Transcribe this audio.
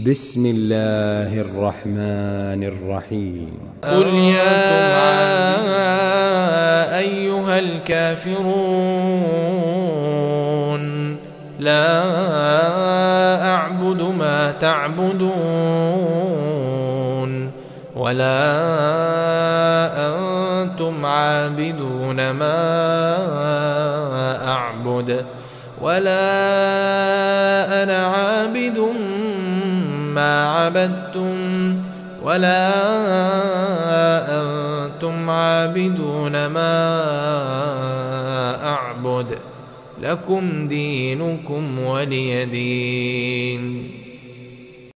بسم الله الرحمن الرحيم. قل يا أيها الكافرون لا أعبد ما تعبدون ولا أنتم عابدون ما أعبد ولا أنا عابد ما عبدتم ولا أنتم عابدون ما أعبد لكم دينكم ولي دين.